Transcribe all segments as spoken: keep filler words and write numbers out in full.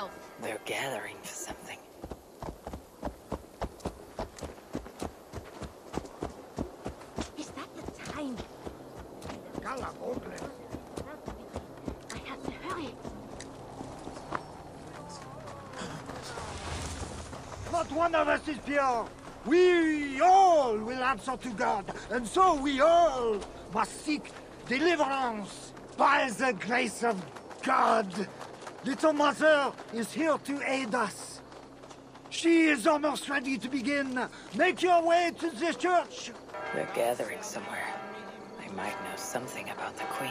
myself. They're gathering for something. Is that the time? I have to hurry. Not one of us is pure. We all will answer to God, and so we all must seek deliverance by the grace of God. Little Mother is here to aid us. She is almost ready to begin. Make your way to this church. They're gathering somewhere. They might know something about the Queen.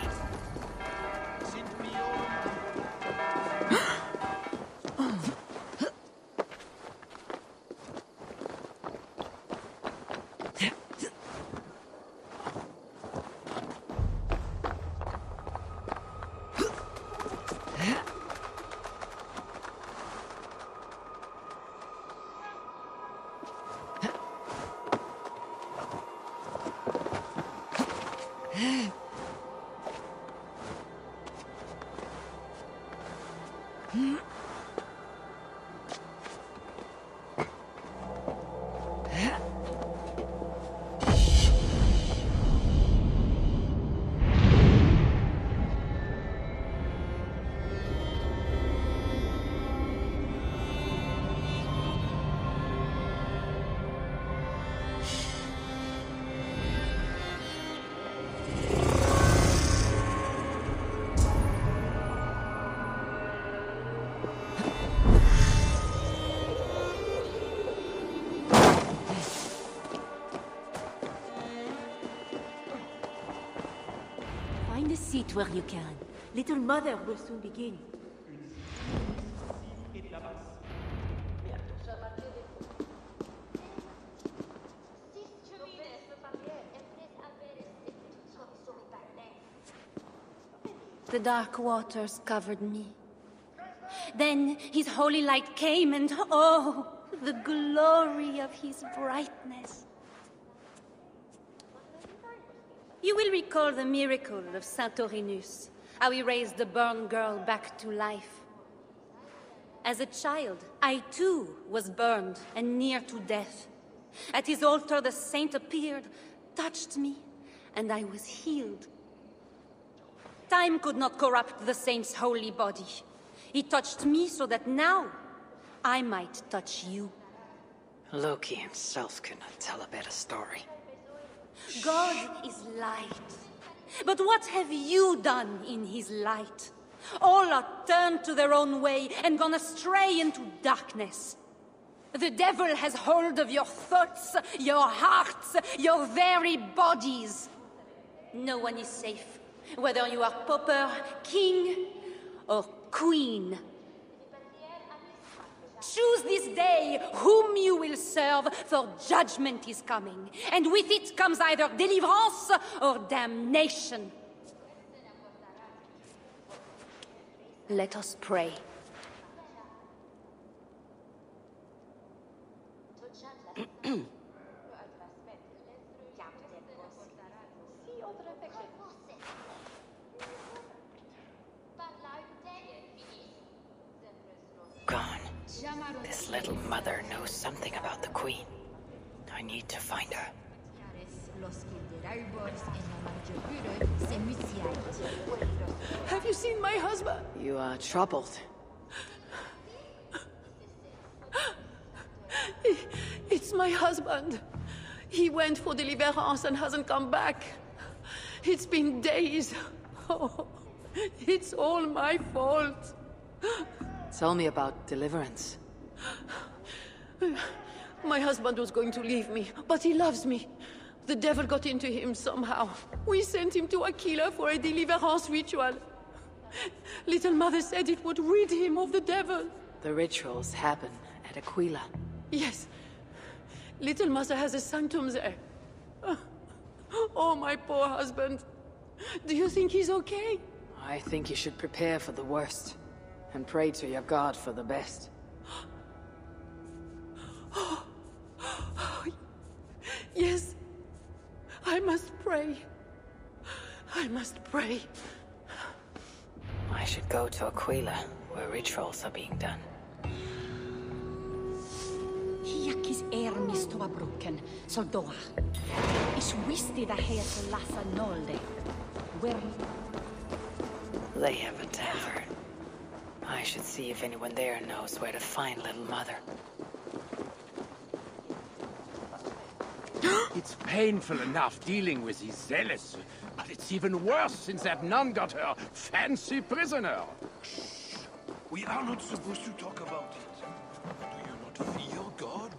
Sit where you can. Little Mother will soon begin. The dark waters covered me. Then his holy light came, and oh, the glory of his brightness. You will recall the miracle of Saint Aurinus, how he raised the burned girl back to life. As a child, I too was burned and near to death. At his altar, the saint appeared, touched me, and I was healed. Time could not corrupt the saint's holy body. He touched me so that now I might touch you. Loki himself could not tell a better story. God is light. But what have you done in his light? All are turned to their own way and gone astray into darkness. The devil has hold of your thoughts, your hearts, your very bodies. No one is safe, whether you are pauper, king, or queen. Choose this day whom you will serve, for judgment is coming, and with it comes either deliverance or damnation. Let us pray. This little Mother knows something about the Queen. I need to find her. Have you seen my husband? You are troubled. It's my husband. He went for deliverance and hasn't come back. It's been days. Oh, it's all my fault. Tell me about deliverance. My husband was going to leave me, but he loves me. The devil got into him somehow. We sent him to Aquila for a deliverance ritual. Little Mother said it would rid him of the devil. The rituals happen at Aquila. Yes. Little Mother has a sanctum there. Oh, my poor husband. Do you think he's okay? I think you should prepare for the worst. And pray to your God for the best. Yes, I must pray. I must pray. I should go to Aquila where rituals are being done. Hiakis air mistoa broken, soldoa. Is wistida hair lasa nolde. Where they have a tavern. I should see if anyone there knows where to find little mother. It's painful enough dealing with these zealous, but it's even worse since that nun got her fancy prisoner. Shh. We are not supposed to talk about it. Do you not fear God?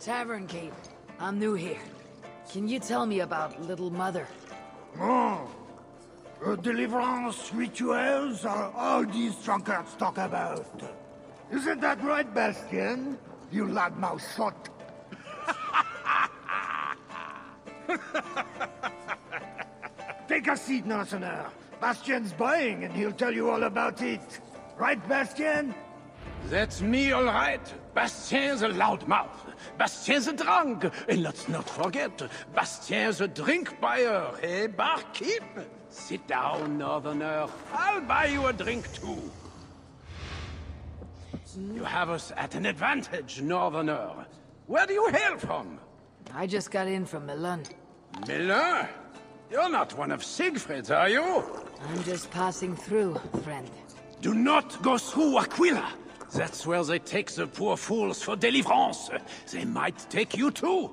Tavern Keep. I'm new here. Can you tell me about little mother? Oh. The deliverance rituals are all these drunkards talk about. Isn't that right, Bastian? You loudmouth shot. Take a seat, Northerner. Bastian's buying and he'll tell you all about it. Right, Bastian? That's me, all right. Bastien's a loudmouth. Bastien's a drunk. And let's not forget, Bastien's a drink buyer, eh, barkeep? Sit down, Northerner. I'll buy you a drink, too. You have us at an advantage, Northerner. Where do you hail from? I just got in from Milan. Milan? You're not one of Siegfried's, are you? I'm just passing through, friend. Do not go through Aquila. That's where they take the poor fools for deliverance. They might take you too.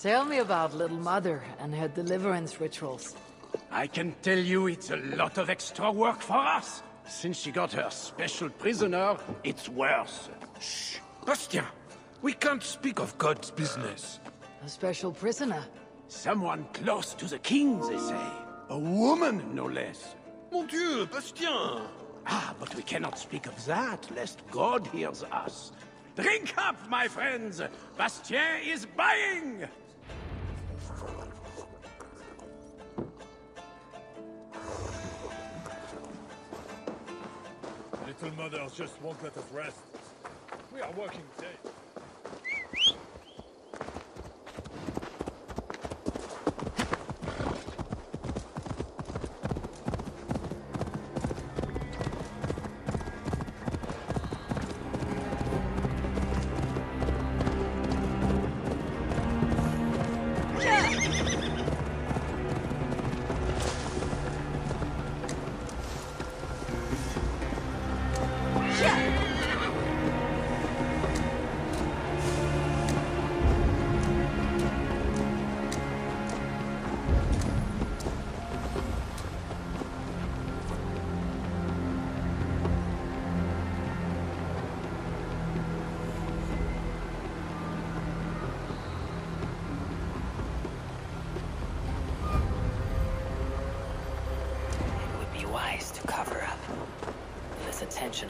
Tell me about little mother and her deliverance rituals. I can tell you it's a lot of extra work for us. Since she got her special prisoner, it's worse. Shh, Bastia! We can't speak of God's business. A special prisoner? Someone close to the king, they say. A woman, no less. Mon Dieu, Bastien! Ah, but we cannot speak of that, lest God hears us. Drink up, my friends! Bastien is buying! Little mothers just won't let us rest. We are working today.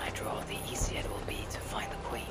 I draw, the easier it will be to find the queen.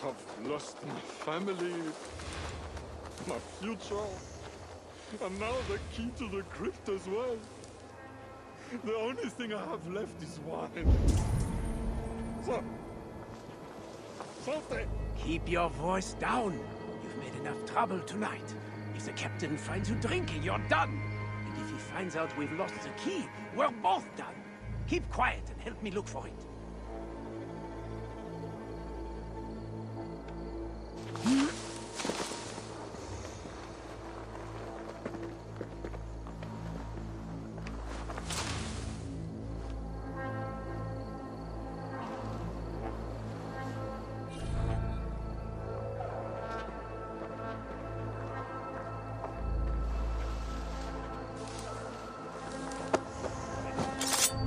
I've lost my family, my future, and now the key to the crypt as well. The only thing I have left is wine. So, something. Keep your voice down. You've made enough trouble tonight. If the captain finds you drinking, you're done. And if he finds out we've lost the key, we're both done. Keep quiet and help me look for it.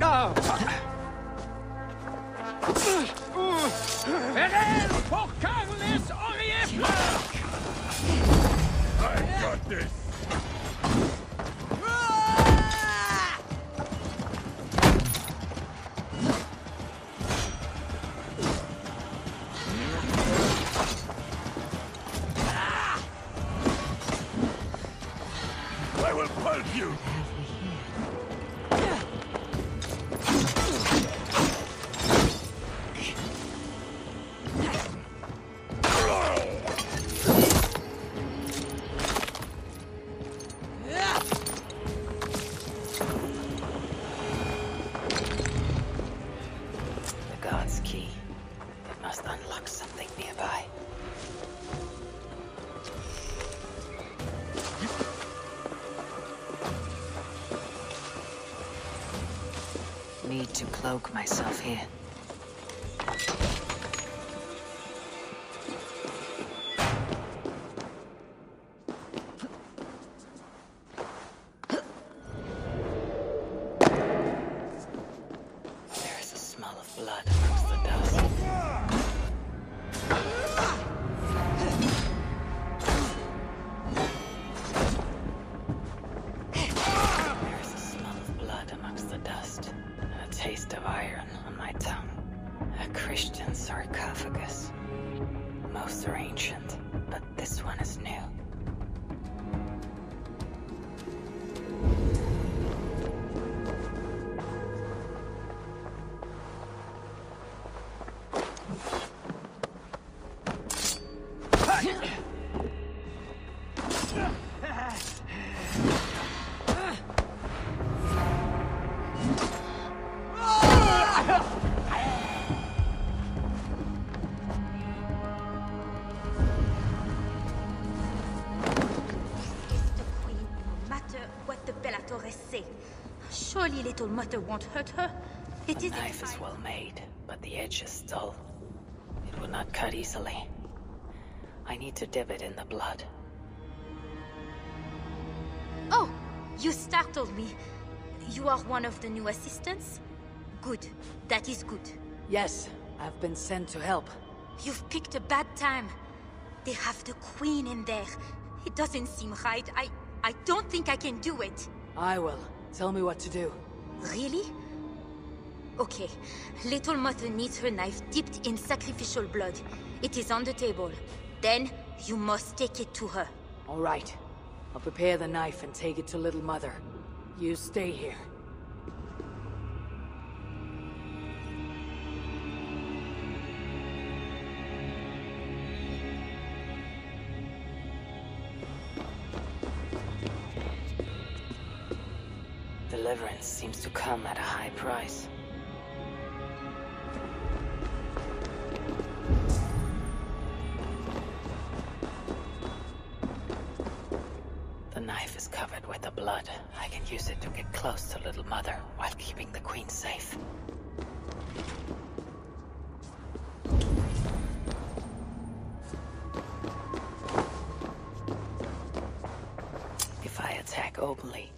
Ferrel for Carles Aurier Blanc! I got this! To cloak myself here. Surely little mother won't hurt her. It is the knife is well made, but the edge is dull. It will not cut easily. I need to dip it in the blood. Oh, you startled me. You are one of the new assistants? Good. That is good. Yes, I've been sent to help. You've picked a bad time. They have the queen in there. It doesn't seem right. I... I don't think I can do it. I will. Tell me what to do. Really? Okay. Little Mother needs her knife dipped in sacrificial blood. It is on the table. Then, you must take it to her. All right. I'll prepare the knife and take it to Little Mother. You stay here. Deliverance seems to come at a high price. The knife is covered with the blood. I can use it to get close to Little Mother while keeping the Queen safe. If I attack openly,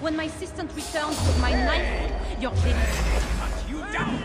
when my assistant returns with my knife, your baby will cut you down!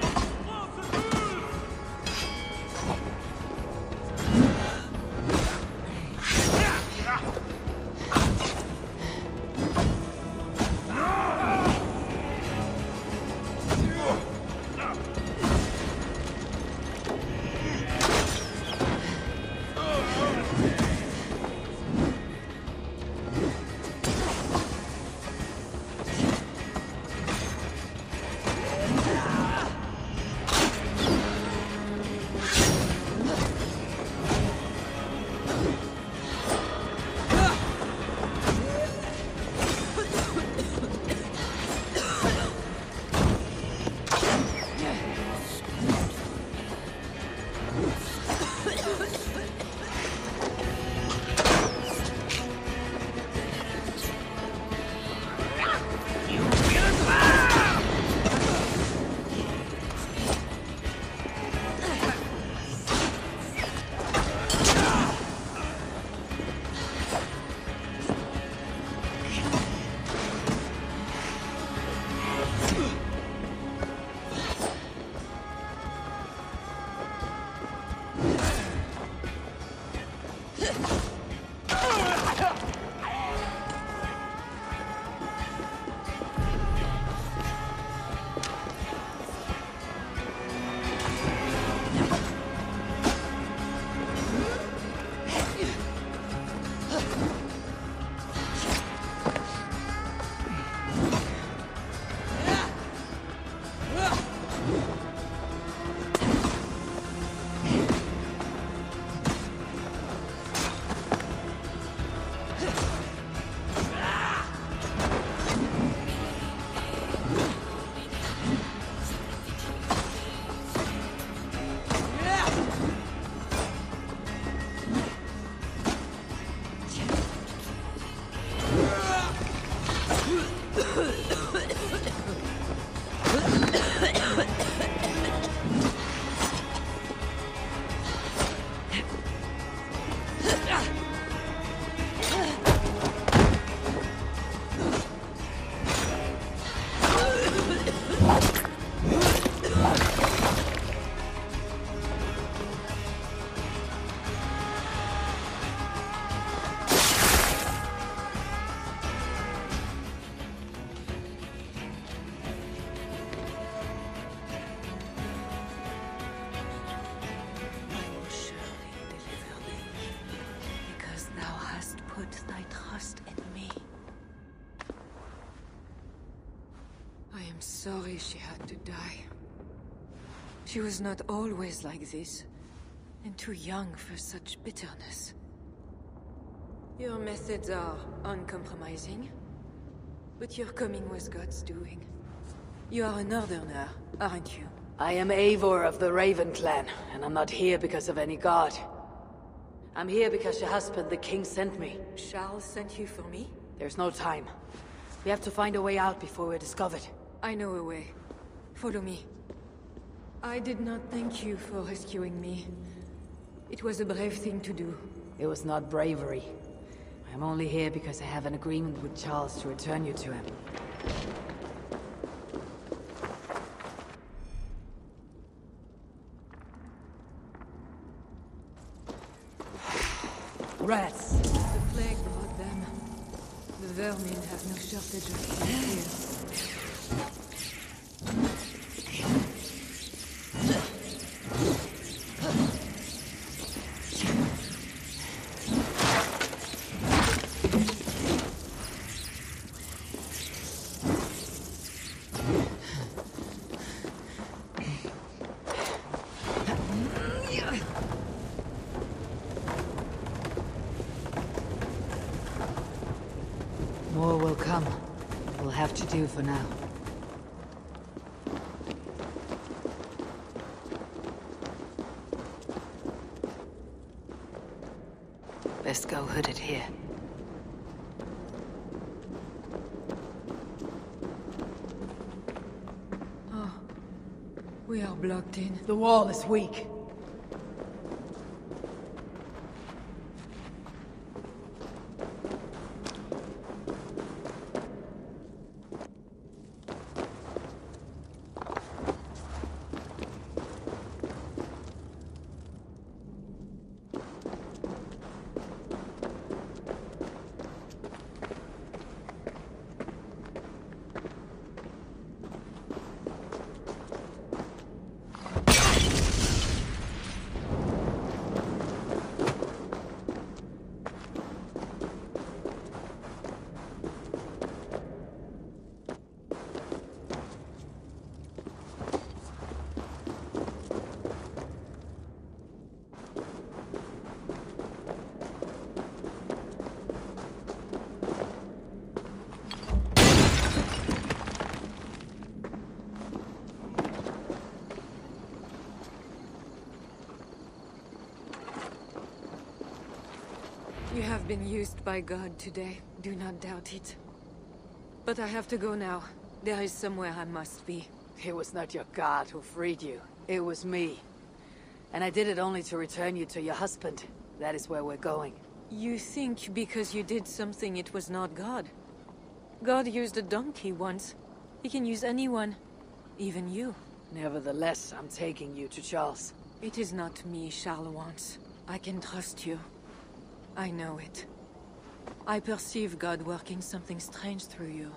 Sorry she had to die. She was not always like this, and too young for such bitterness. Your methods are uncompromising, but your coming was God's doing. You are a northerner, aren't you? I am Eivor of the Raven Clan, and I'm not here because of any god. I'm here because your husband, the king, sent me. Charles sent you for me? There's no time. We have to find a way out before we're discovered. I know a way. Follow me. I did not thank you for rescuing me. It was a brave thing to do. It was not bravery. I'm only here because I have an agreement with Charles to return you to him. Rats! The plague brought them. The vermin have no shortage of fear. More will come. We'll have to do for now. Let's go hooded here. Oh, we are blocked in. The wall is weak. Been used by God today, do not doubt it. But I have to go now. There is somewhere I must be. It was not your God who freed you. It was me. And I did it only to return you to your husband. That is where we're going. You think because you did something it was not God? God used a donkey once. He can use anyone, even you. Nevertheless, I'm taking you to Charles. It is not me Charles wants. I can trust you. I know it. I perceive God working something strange through you.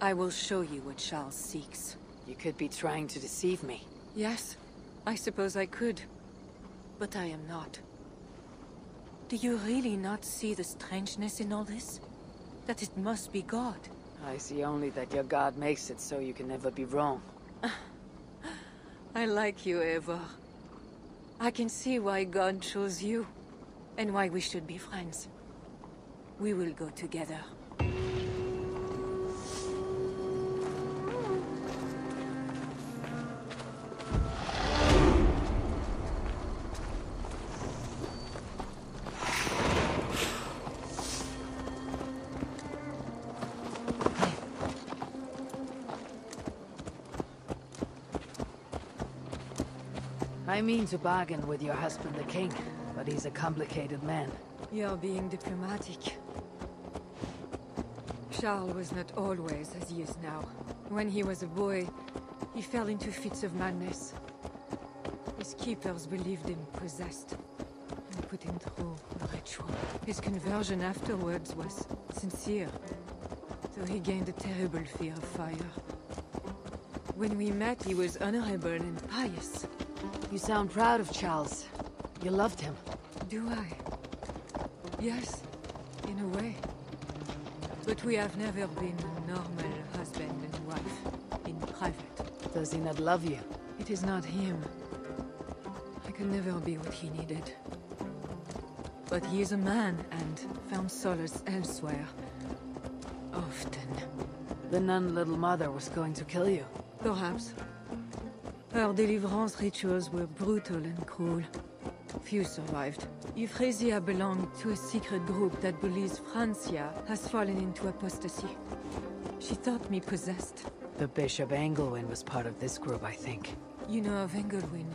I will show you what Charles seeks. You could be trying to deceive me. Yes, I suppose I could. But I am not. Do you really not see the strangeness in all this? That it must be God? I see only that your God makes it so you can never be wrong. I like you, Eivor. I can see why God chose you, and why we should be friends. We will go together. I mean to bargain with your husband, the king, but he's a complicated man. You're being diplomatic. Charles was not always as he is now. When he was a boy, he fell into fits of madness. His keepers believed him possessed and put him through a ritual. His conversion afterwards was sincere, though he gained a terrible fear of fire. When we met, he was honorable and pious. You sound proud of Charles. You loved him. Do I? Yes, in a way. But we have never been a normal husband and wife, in private. Does he not love you? It is not him. I could never be what he needed. But he is a man and found solace elsewhere. Often. The nun Little Mother was going to kill you. Perhaps. Her deliverance rituals were brutal and cruel. Few survived. Euphrasia belonged to a secret group that believes Francia has fallen into apostasy. She thought me possessed. The Bishop Engelwyn was part of this group, I think. You know of Engelwyn?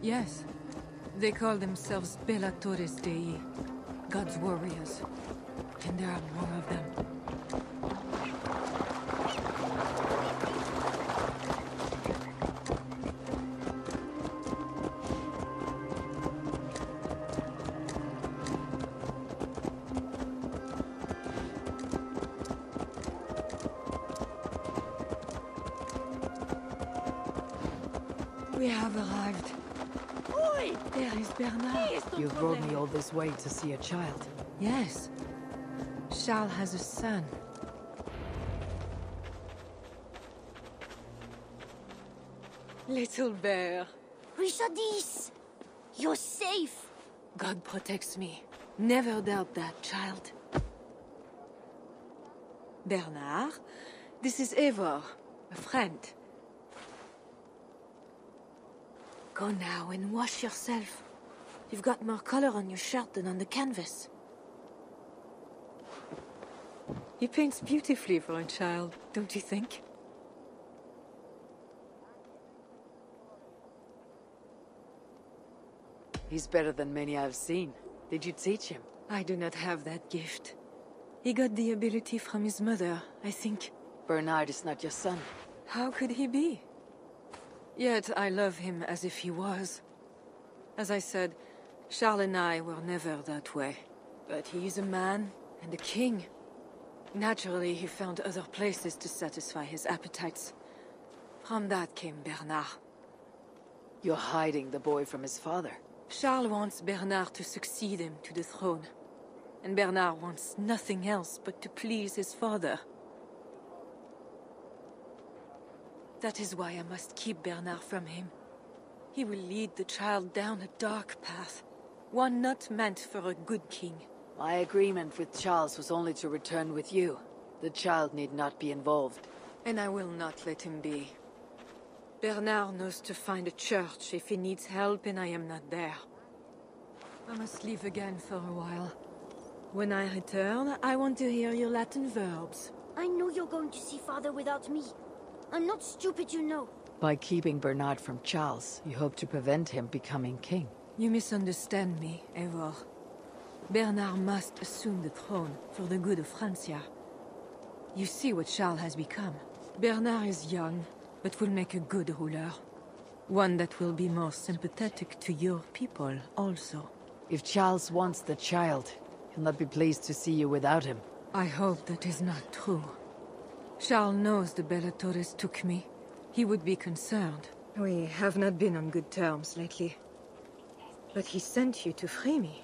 Yes. They call themselves Bellatores Dei, God's warriors. And there are more of them. This way to see a child. Yes. Charles has a son. Little bear. Richardis! You're safe! God protects me. Never doubt that, child. Bernard, this is Eivor, a friend. Go now and wash yourself. You've got more color on your shirt than on the canvas. He paints beautifully for a child, don't you think? He's better than many I've seen. Did you teach him? I do not have that gift. He got the ability from his mother, I think. Bernard is not your son. How could he be? Yet I love him as if he was. As I said, Charles and I were never that way. But he is a man, and a king. Naturally, he found other places to satisfy his appetites. From that came Bernard. You're hiding the boy from his father. Charles wants Bernard to succeed him to the throne. And Bernard wants nothing else but to please his father. That is why I must keep Bernard from him. He will lead the child down a dark path, one not meant for a good king. My agreement with Charles was only to return with you. The child need not be involved. And I will not let him be. Bernard knows to find a church if he needs help and I am not there. I must leave again for a while. When I return, I want to hear your Latin verbs. I know you're going to see Father without me. I'm not stupid, you know. By keeping Bernard from Charles, you hope to prevent him becoming king. You misunderstand me, Eivor. Bernard must assume the throne for the good of Francia. You see what Charles has become. Bernard is young, but will make a good ruler. One that will be more sympathetic to your people, also. If Charles wants the child, he'll not be pleased to see you without him. I hope that is not true. Charles knows the Bellatores took me. He would be concerned. We have not been on good terms lately. But he sent you to free me.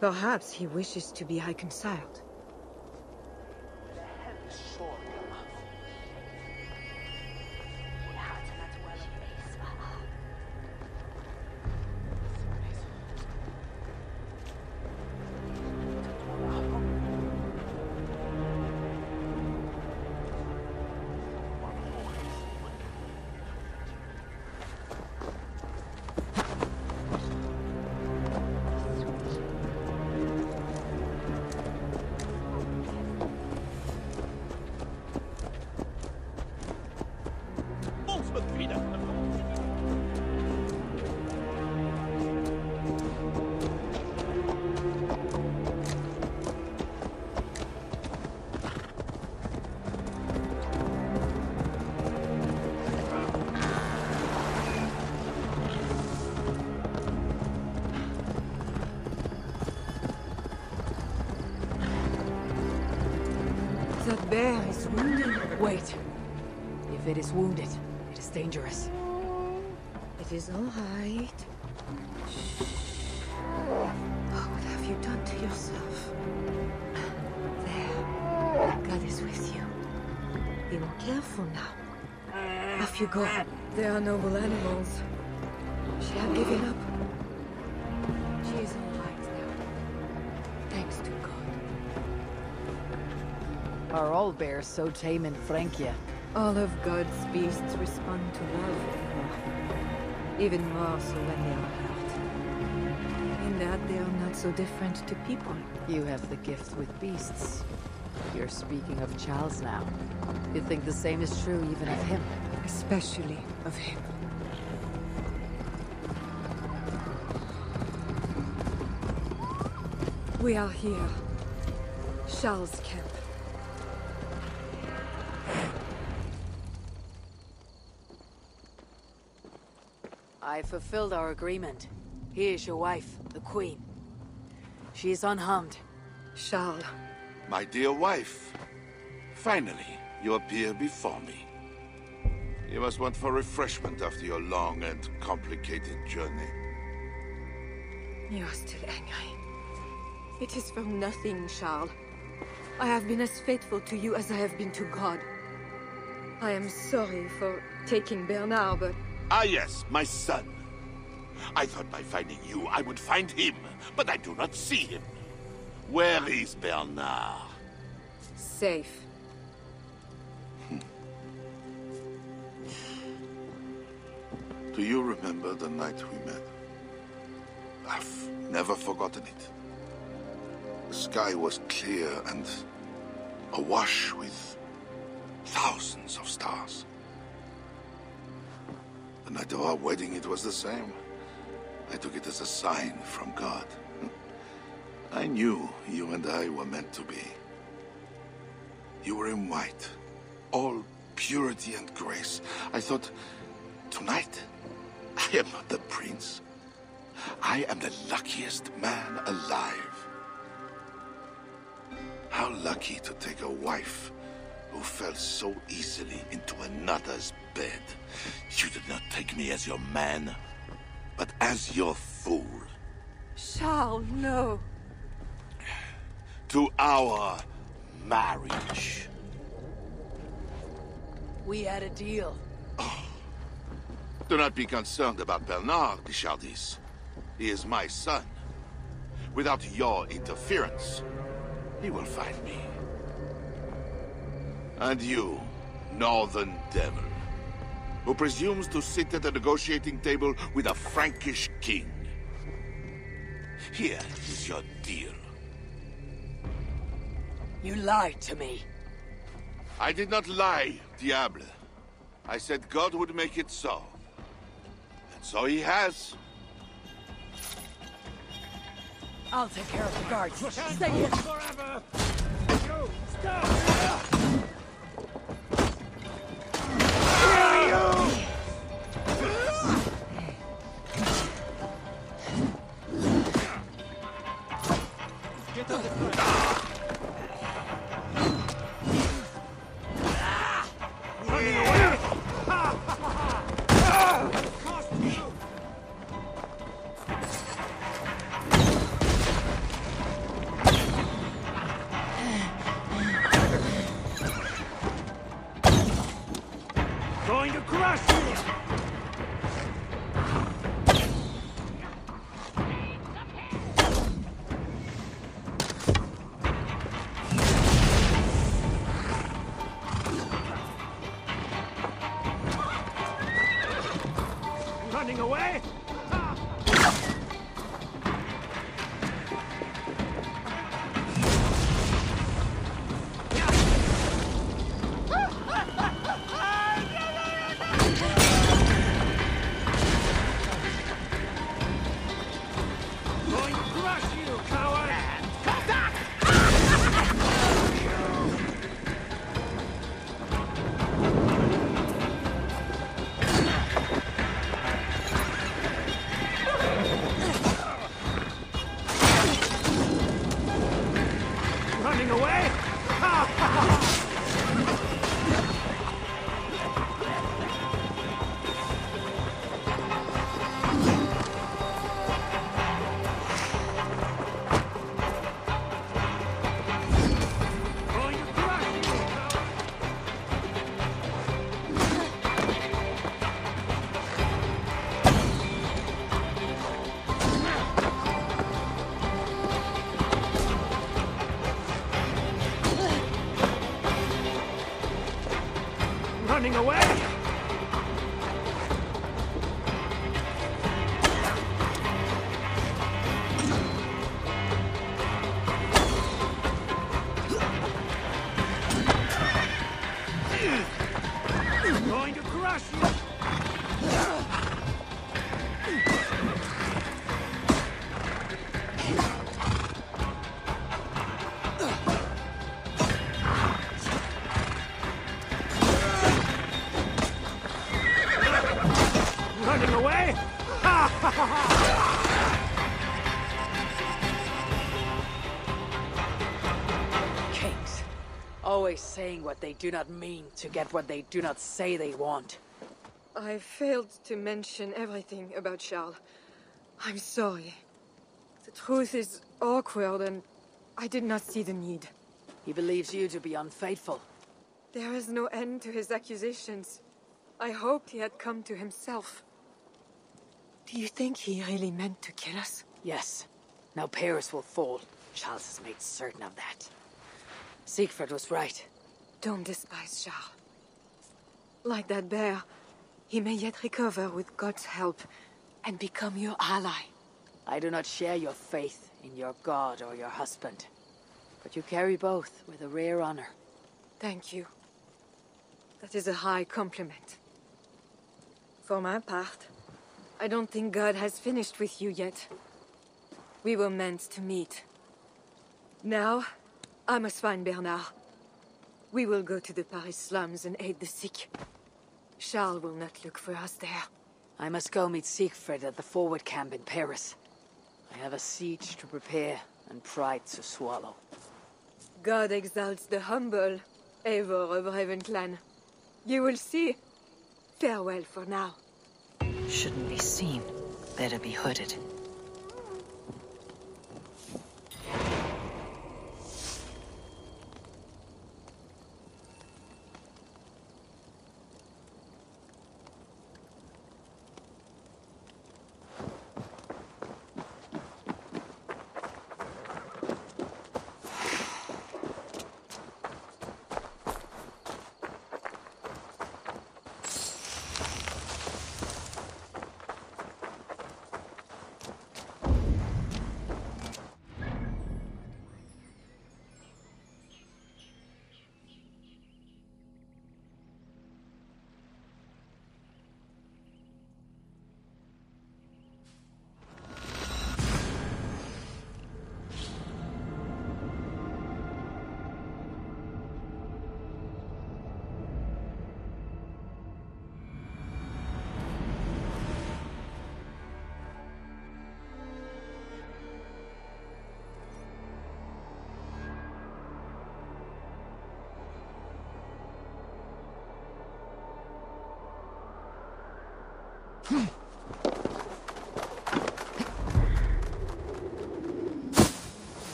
Perhaps he wishes to be reconciled. That bear is wounded. Wait. If it is wounded, it is dangerous. It is all right. Shh. Oh, what have you done to yourself? There. God is with you. Be more careful now. Off you go. They are noble animals. She had given up. She is all right now. Thanks to God. Are all bears so tame in Frankia? All of God's beasts respond to love, even more so when they are hurt. In that they are not so different to people. You have the gift with beasts. You're speaking of Charles now. You think the same is true even of him? Especially of him. We are here. Charles' camp. I fulfilled our agreement. Here is your wife, the Queen. She is unharmed. Charles. My dear wife, finally you appear before me. You must want for refreshment after your long and complicated journey. You are still angry. It is for nothing, Charles. I have been as faithful to you as I have been to God. I am sorry for taking Bernard, but... Ah yes, my son. I thought by finding you I would find him, but I do not see him. Where is Bernard? Safe. Do you remember the night we met? I've never forgotten it. The sky was clear and awash with thousands of stars. The night of our wedding, it was the same. I took it as a sign from God. I knew you and I were meant to be. You were in white, all purity and grace. I thought, tonight, I am not the prince. I am the luckiest man alive. How lucky to take a wife who fell so easily into another's bed. You did not take me as your man, but as your fool. Charles, no. To our marriage. We had a deal. Oh. Do not be concerned about Bernard, Charles. He is my son. Without your interference, he will find me. And you, Northern Devil, who presumes to sit at a negotiating table with a Frankish king. Here is your deal. You lied to me. I did not lie, Diable. I said God would make it so. And so he has. I'll take care of the guards. Stay here. Forever. Go. Stop. Get on the front. Always saying what they do not mean to get what they do not say they want. I failed to mention everything about Charles. I'm sorry. The truth is awkward and I did not see the need. He believes you to be unfaithful. There is no end to his accusations. I hoped he had come to himself. Do you think he really meant to kill us? Yes. Now Paris will fall. Charles has made certain of that. Siegfried was right. Don't despise Charles. Like that bear, he may yet recover with God's help and become your ally. I do not share your faith in your God or your husband, but you carry both with a rare honor. Thank you. That is a high compliment. For my part, I don't think God has finished with you yet. We were meant to meet. Now, I must find Bernard. We will go to the Paris slums and aid the sick. Charles will not look for us there. I must go meet Siegfried at the forward camp in Paris. I have a siege to prepare and pride to swallow. God exalts the humble, Eivor of Ravenclan. You will see. Farewell for now. Shouldn't be seen. Better be hooded.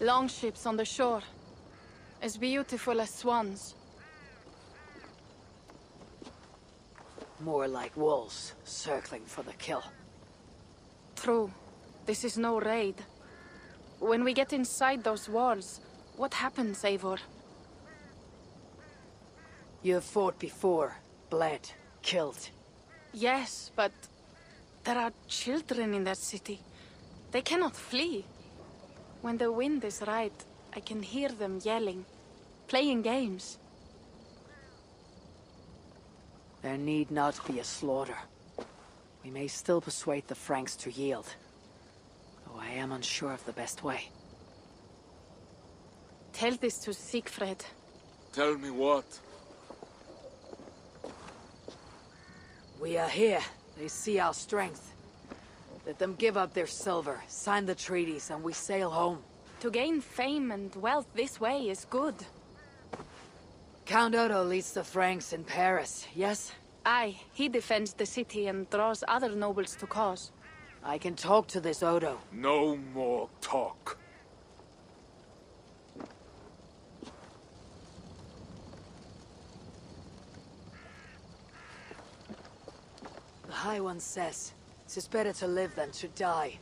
Longships on the shore, as beautiful as swans. More like wolves, circling for the kill. True. This is no raid. When we get inside those walls, what happens, Eivor? You have fought before, bled, killed. Yes, but there are children in that city. They cannot flee. When the wind is right, I can hear them yelling, playing games. There need not be a slaughter. We may still persuade the Franks to yield, though I am unsure of the best way. Tell this to Siegfried. Tell me what? We are here. They see our strength. Let them give up their silver, sign the treaties, and we sail home. To gain fame and wealth this way is good. Count Otto leads the Franks in Paris, yes? Aye, he defends the city and draws other nobles to cause. I can talk to this Otto. No more talk. The High One says, "'Tis better to live than to die,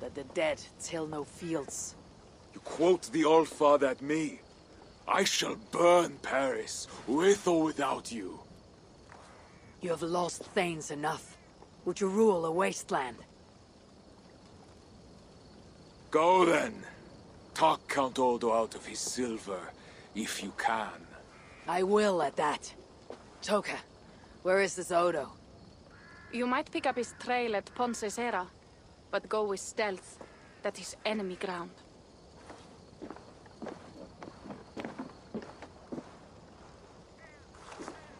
that the dead till no fields." You quote the All-Father at me. I shall burn Paris, with or without you. You have lost Thanes enough. Would you rule a wasteland? Go then. Talk Count Odo out of his silver, if you can. I will at that. Toka, where is this Odo? You might pick up his trail at Poncesera, but go with stealth. That is enemy ground.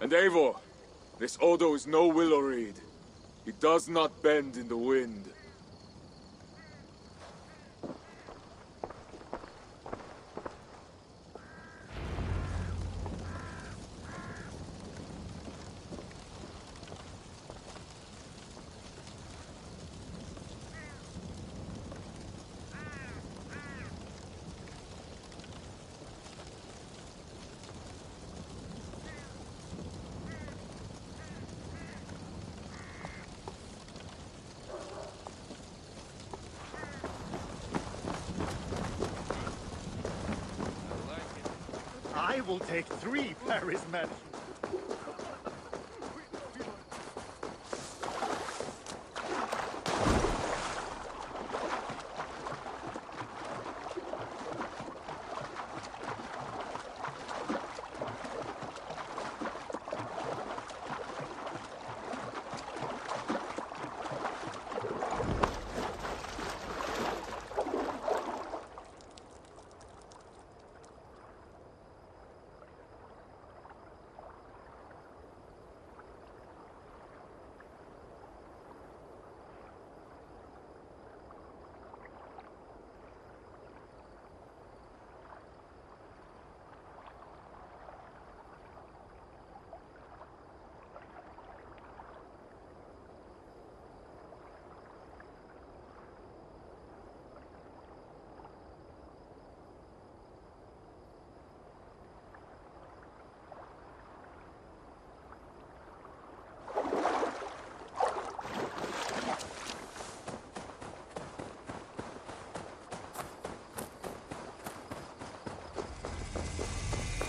And Eivor, this Odo is no willow reed. He does not bend in the wind. Will take three Paris men.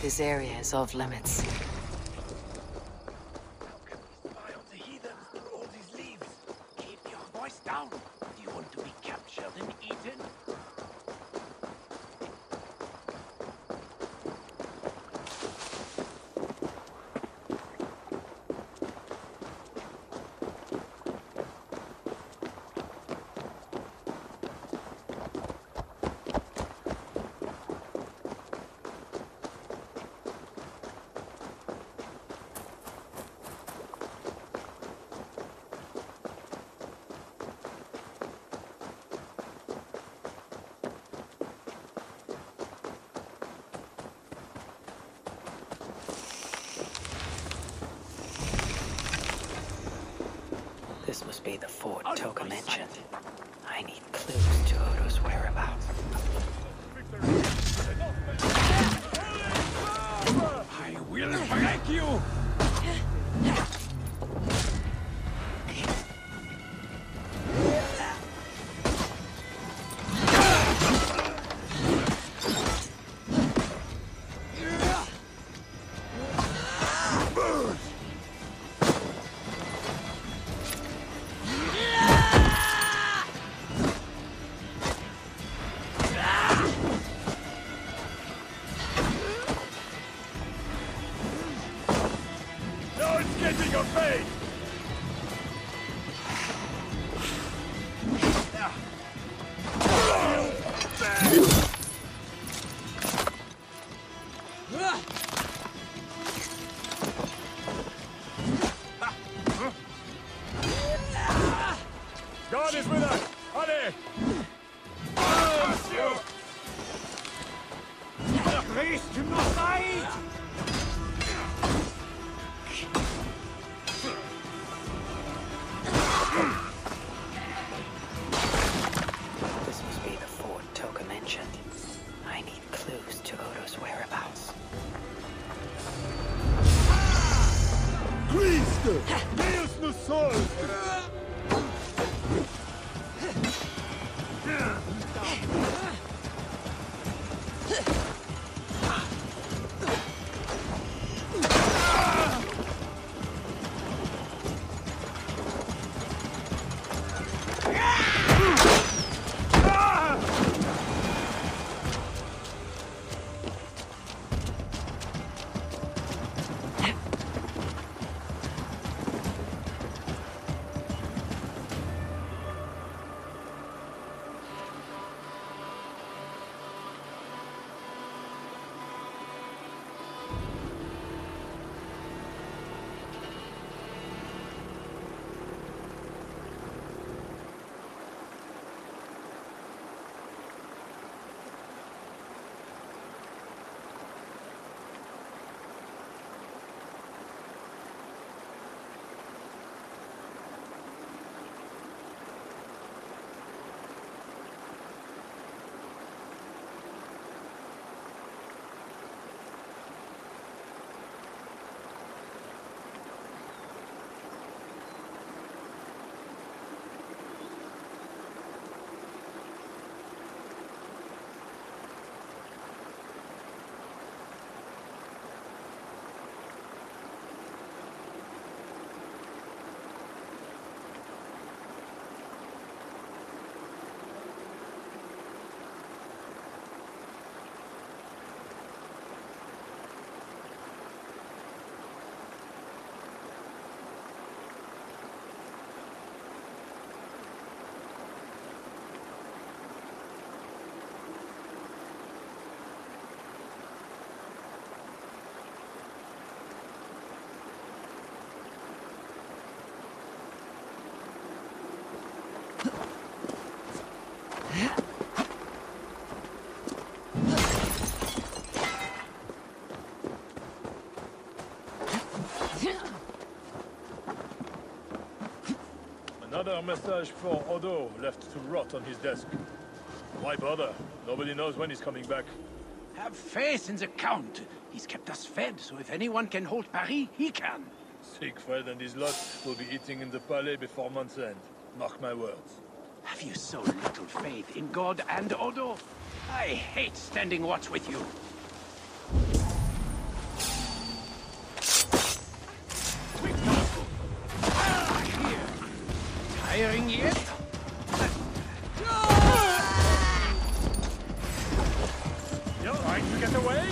This area is off limits. This must be the fort Toga mentioned. I need clues to Odo's whereabouts. I will break you! Another message for Odo, left to rot on his desk. Why bother? Nobody knows when he's coming back. Have faith in the Count. He's kept us fed, so if anyone can hold Paris, he can. Siegfried and his lot will be eating in the Palais before month's end. Mark my words. Have you so little faith in God and Odo? I hate standing watch with you. tiring yet? You're trying to get away?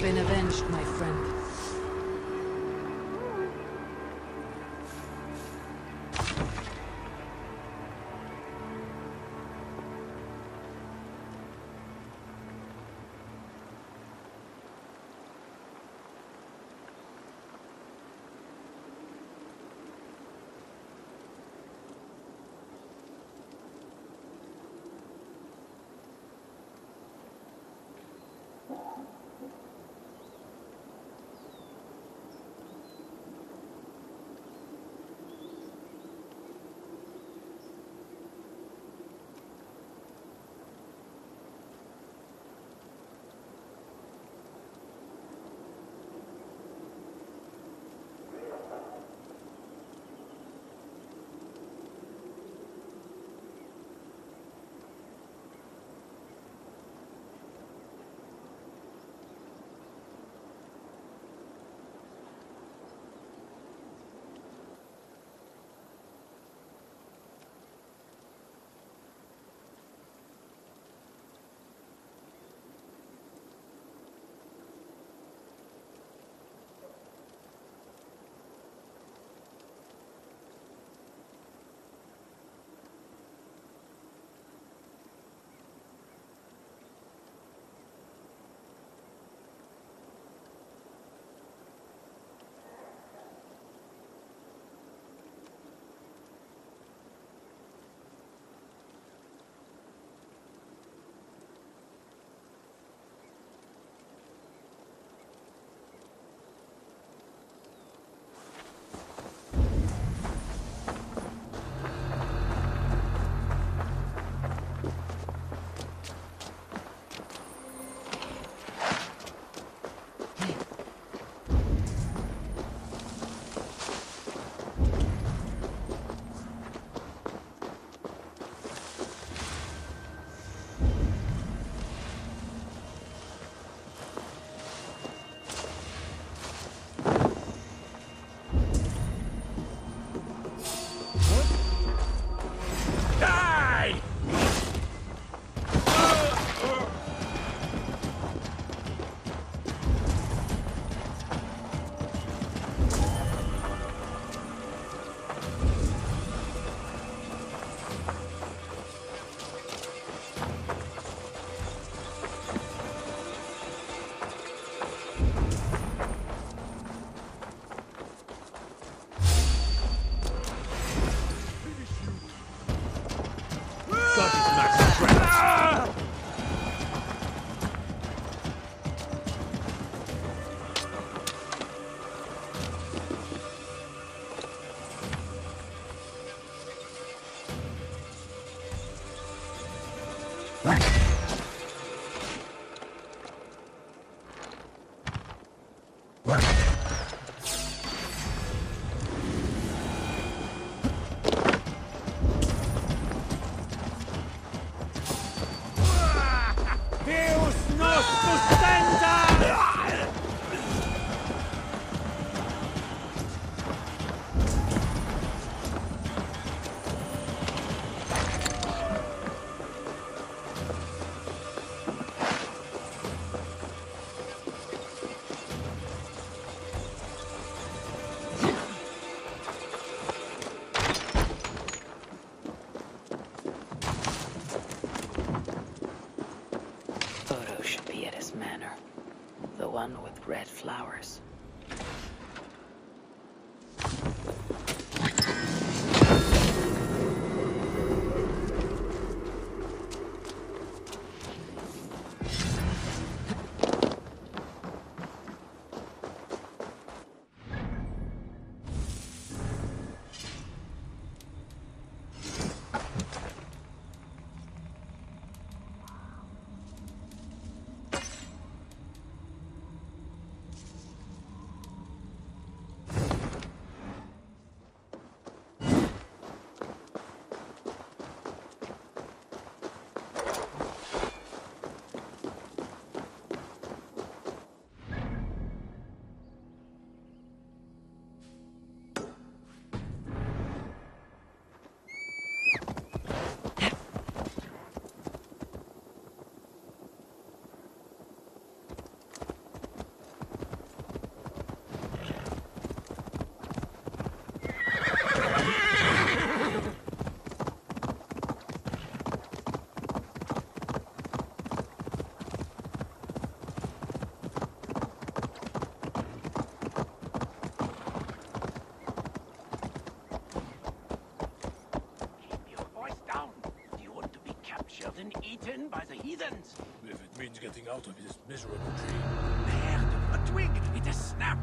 Been avenged, my friend. Red flowers. Eaten by the heathens. If it means getting out of this miserable tree. There, a twig, it has snapped.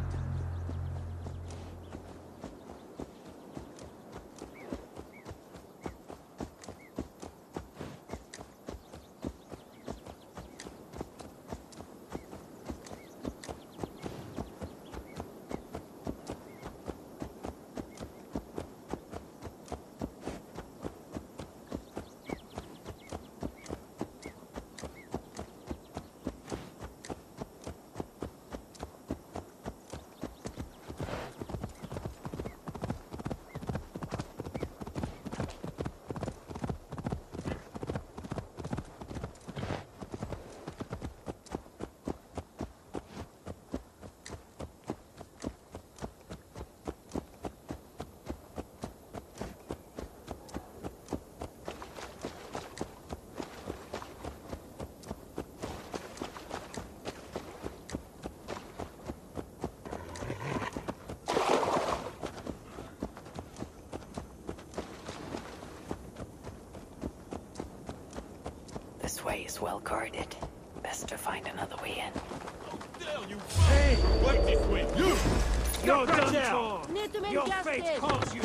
This way is well guarded. Best to find another way in. How dare you! Hey! What this way? You! You're done for! Your fate calls you!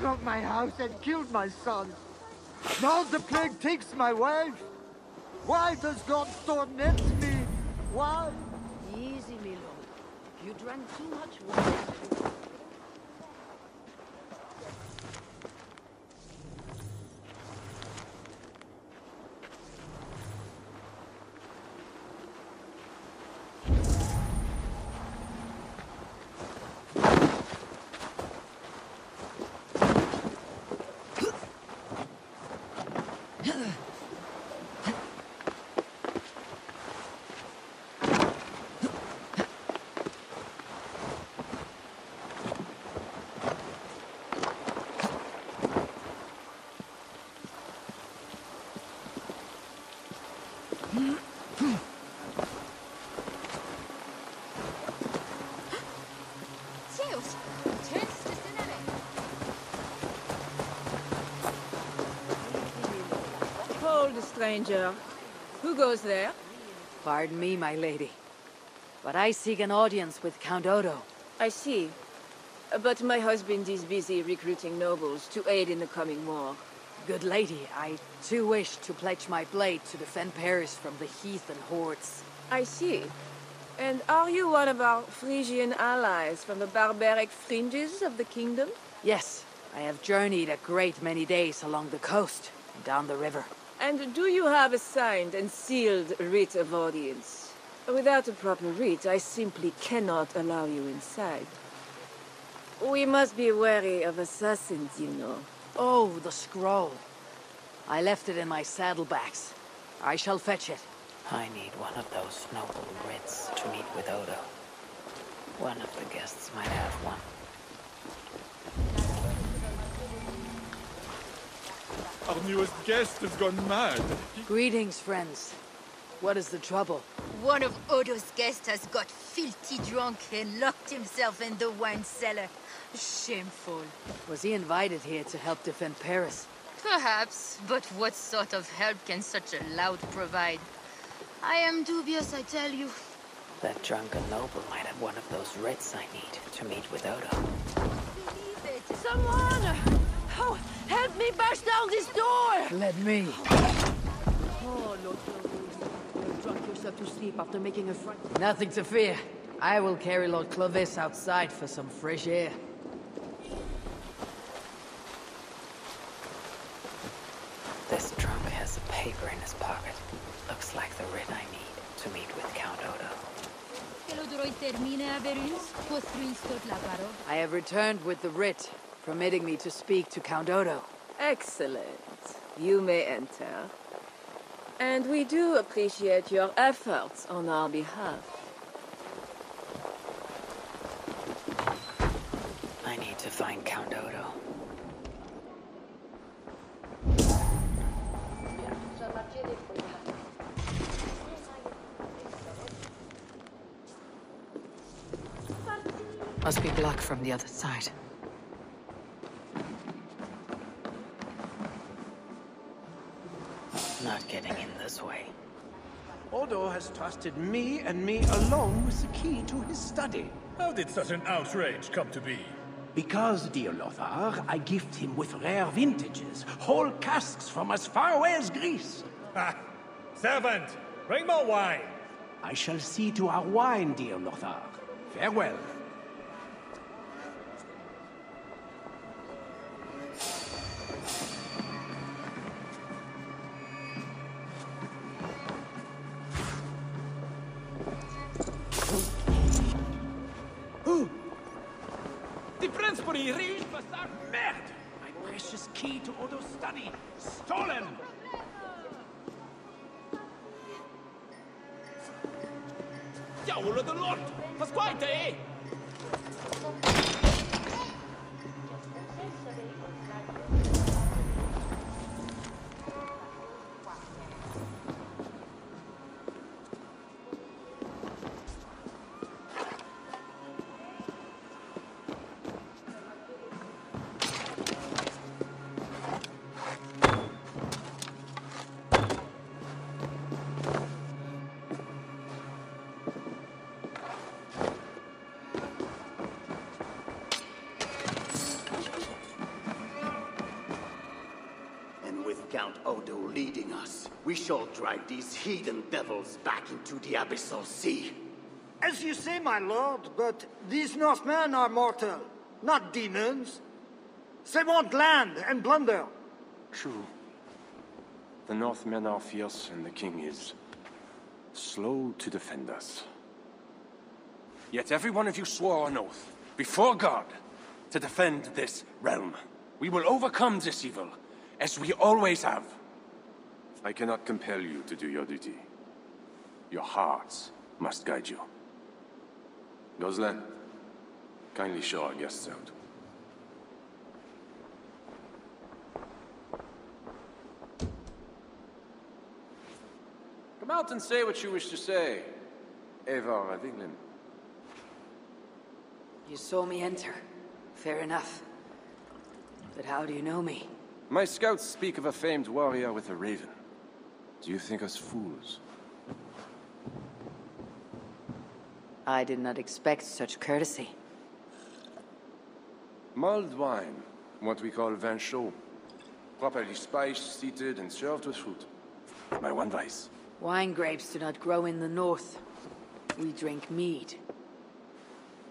struck my house and killed my son. Now the plague takes my wife. Why does God torment me? Why? Easy, Milo. You drank too much water. Stranger. Who goes there? Pardon me, my lady, but I seek an audience with Count Odo. I see. But my husband is busy recruiting nobles to aid in the coming war. Good lady, I too wish to pledge my blade to defend Paris from the heathen hordes. I see. And are you one of our Frisian allies from the barbaric fringes of the kingdom? Yes. I have journeyed a great many days along the coast and down the river. And do you have a signed and sealed writ of audience? Without a proper writ, I simply cannot allow you inside. We must be wary of assassins, you know. Oh, the scroll. I left it in my saddlebags. I shall fetch it. I need one of those noble writs to meet with Odo. One of the guests might have one. Our newest guest has gone mad. Greetings, friends. What is the trouble? One of Odo's guests has got filthy drunk and locked himself in the wine cellar. Shameful. Was he invited here to help defend Paris? Perhaps, but what sort of help can such a lout provide? I am dubious, I tell you. That drunken noble might have one of those writs I need to meet with Odo. Someone! Oh, help me bash down this door! Let me. Oh, Lord, you drunk yourself to sleep after making a front. Nothing to fear. I will carry Lord Clovis outside for some fresh air. This drunk has a paper in his pocket. Looks like the writ I need to meet with Count Odo. I have returned with the writ, permitting me to speak to Count Odo. Excellent. You may enter. And we do appreciate your efforts on our behalf. I need to find Count Odo. Must be blocked from the other side. Not getting in this way. Odo has trusted me and me alone with the key to his study. How did such an outrage come to be? Because, dear Lothar, I gift him with rare vintages, whole casks from as far away as Greece. Ah, servant, bring more wine. I shall see to our wine, dear Lothar. Farewell. Count Odo leading us, we shall drive these heathen devils back into the abyssal sea. As you say, my lord, but these Northmen are mortal, not demons. They want land and plunder. True. The Northmen are fierce, and the king is slow to defend us. Yet every one of you swore an oath, before God, to defend this realm. We will overcome this evil, as we always have. I cannot compel you to do your duty. Your hearts must guide you. Gozlan, kindly show our guests out. Come out and say what you wish to say, Eivor of England. You saw me enter. Fair enough. But how do you know me? My scouts speak of a famed warrior with a raven. Do you think us fools? I did not expect such courtesy. Mulled wine, what we call vin chaud. Properly spiced, seated, and served with fruit. My one vice. Wine grapes do not grow in the north. We drink mead.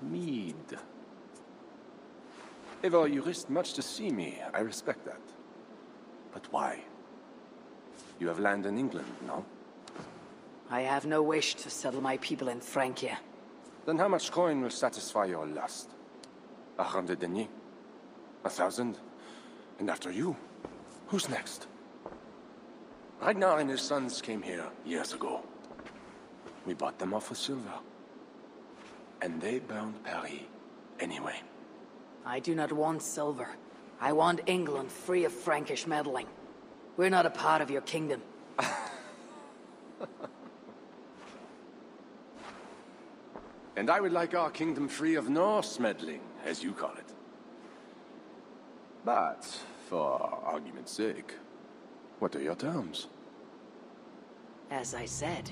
Mead. Eivor, you risked much to see me. I respect that. But why? You have land in England, no? I have no wish to settle my people in Francia. Then how much coin will satisfy your lust? A hundred deniers? A thousand? And after you? Who's next? Ragnar and his sons came here years ago. We bought them off for silver. And they bound Paris anyway. I do not want silver. I want England free of Frankish meddling. We're not a part of your kingdom. And I would like our kingdom free of Norse meddling, as you call it. But, for argument's sake, what are your terms? As I said,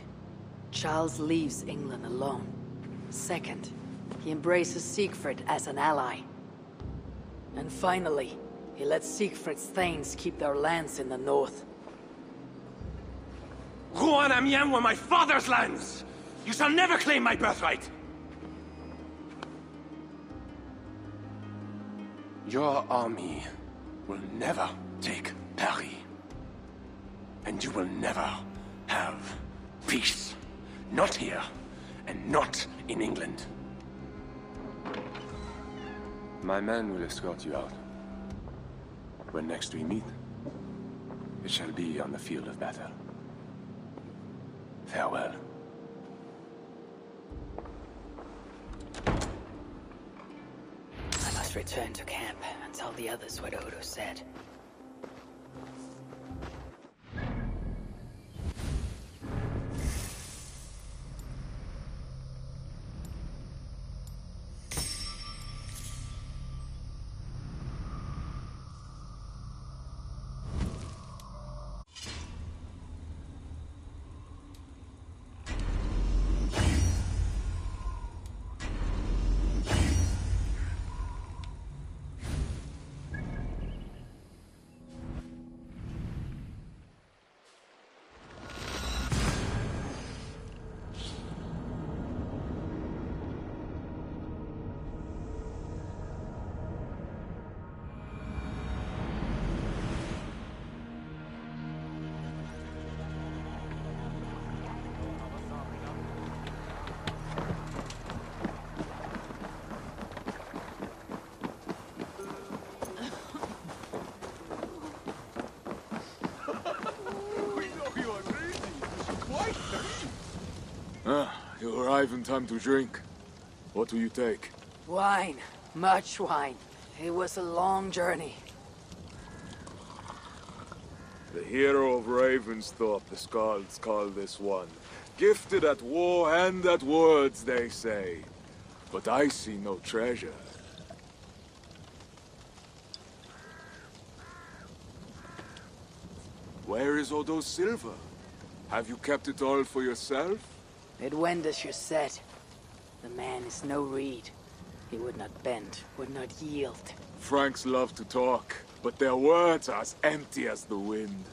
Charles leaves England alone. Second, he embraces Siegfried as an ally. And finally, he lets Siegfried's thanes keep their lands in the north. Rouen and Amiens were my father's lands! You shall never claim my birthright! Your army will never take Paris. And you will never have peace. Not here, and not in England. My men will escort you out. When next we meet, it shall be on the field of battle. Farewell. I must return to camp and tell the others what Odo said. You arrive in time to drink. What do you take? Wine. Much wine. It was a long journey. The hero of Ravensthorpe, the Skalds call this one. Gifted at war and at words, they say. But I see no treasure. Where is Odo's silver? Have you kept it all for yourself? It went as you said. The man is no reed. He would not bend, would not yield. Franks love to talk, but their words are as empty as the wind.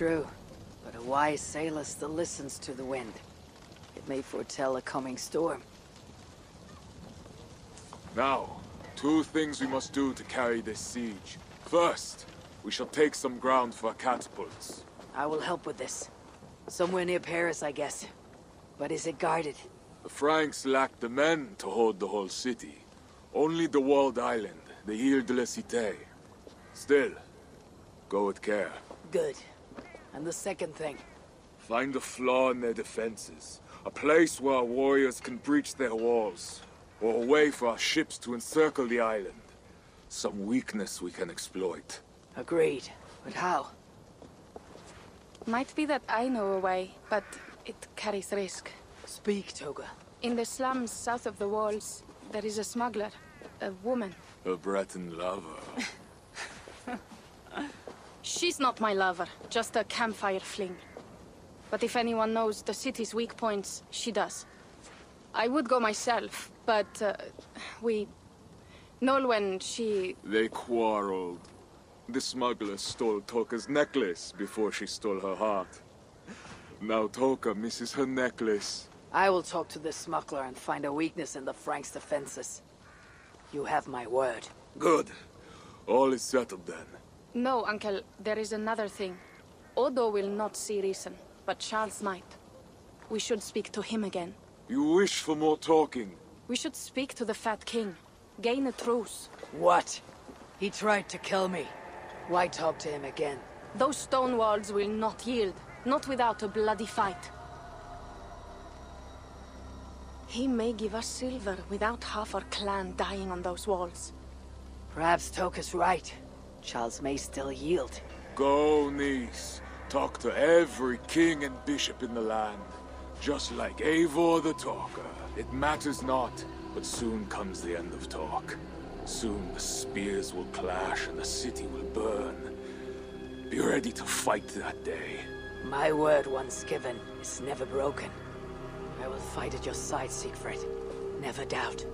true, but a wise sailor still listens to the wind. It may foretell a coming storm. Now, two things we must do to carry this siege. First, we shall take some ground for catapults. I will help with this. Somewhere near Paris, I guess. But is it guarded? The Franks lacked the men to hold the whole city. Only the walled island, the Île de la Cité. Still, go with care. Good. And the second thing? Find a flaw in their defenses. A place where our warriors can breach their walls. Or a way for our ships to encircle the island. Some weakness we can exploit. Agreed. But how? Might be that I know a way, but it carries risk. Speak, Toga. In the slums south of the walls, there is a smuggler. A woman. A Breton lover. She's not my lover, just a campfire fling. But if anyone knows the city's weak points, she does. I would go myself, but uh, we... Nolwenn, she... They quarreled. The smuggler stole Toka's necklace before she stole her heart. Now Toka misses her necklace. I will talk to the smuggler and find a weakness in the Franks' defenses. You have my word. Good. All is settled then. No, Uncle. There is another thing. Odo will not see reason, but Charles might. We should speak to him again. You wish for more talking? We should speak to the Fat King. Gain a truce. What? He tried to kill me. Why talk to him again? Those stone walls will not yield. Not without a bloody fight. He may give us silver without half our clan dying on those walls. Perhaps Toka's right. Charles may still yield. Go, niece. Talk to every king and bishop in the land. Just like Eivor the Talker. It matters not, but soon comes the end of talk. Soon the spears will clash and the city will burn. Be ready to fight that day. My word once given is never broken. I will fight at your side, Siegfried. Never doubt.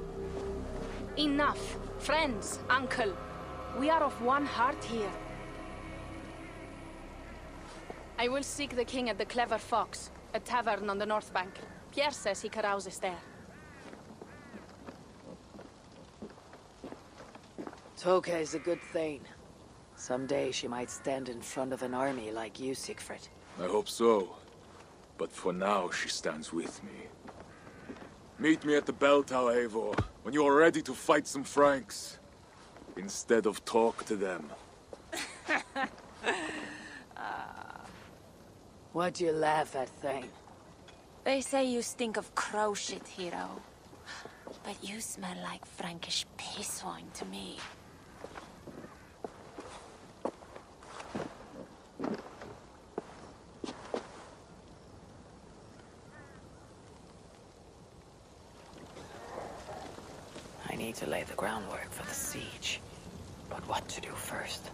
Enough. Friends, uncle. We are of one heart here. I will seek the king at the Clever Fox, a tavern on the north bank. Pierre says he carouses there. Toka is a good thane. Someday she might stand in front of an army like you, Siegfried. I hope so. But for now, she stands with me. Meet me at the bell tower, Eivor, when you are ready to fight some Franks. Instead of talk to them. uh, what do you laugh at, Thane? They say you stink of crow shit, hero. But you smell like Frankish piss wine to me. I need to lay the groundwork for the siege. But what to do first?